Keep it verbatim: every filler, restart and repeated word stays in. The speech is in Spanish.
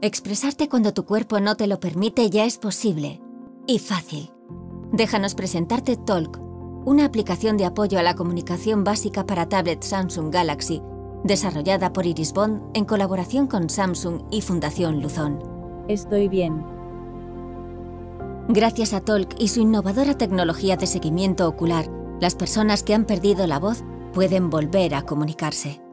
Expresarte cuando tu cuerpo no te lo permite ya es posible. Y fácil. Déjanos presentarte Tallk, una aplicación de apoyo a la comunicación básica para tablet Samsung Galaxy, desarrollada por Irisbond en colaboración con Samsung y Fundación Luzón. Estoy bien. Gracias a Tallk y su innovadora tecnología de seguimiento ocular, las personas que han perdido la voz pueden volver a comunicarse.